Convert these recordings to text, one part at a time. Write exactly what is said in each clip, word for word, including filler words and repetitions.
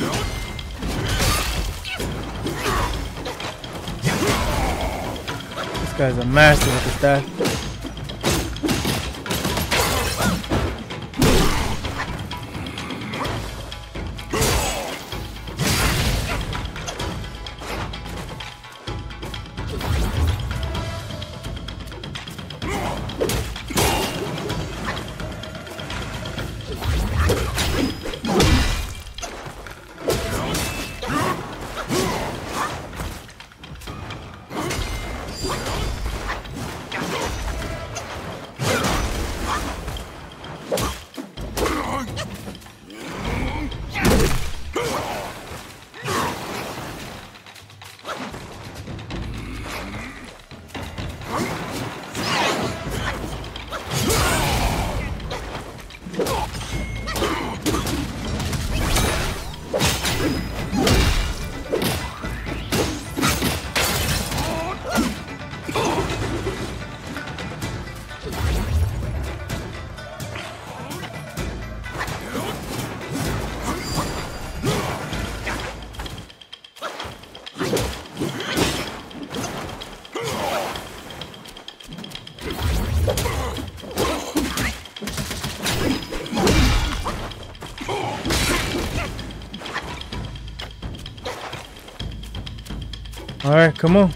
This guy's a master with his staff. All right, come on.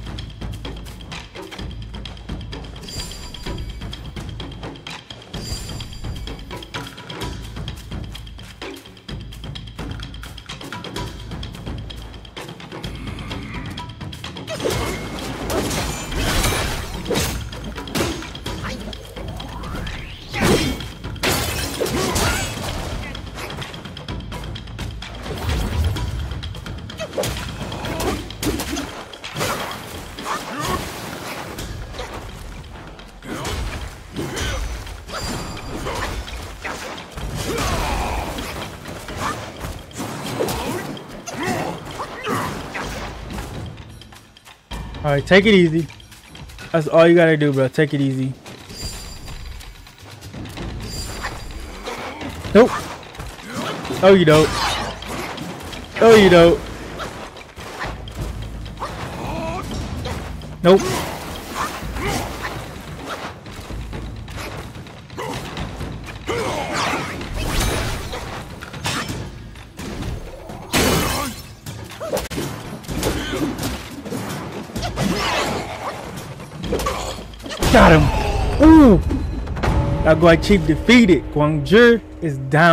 Alright, take it easy. That's all you gotta do, bro. Take it easy. Nope. Oh, you don't. Oh, you don't. Nope. Got him. Ooh. That Guanzhi defeated. Guanzhi is down.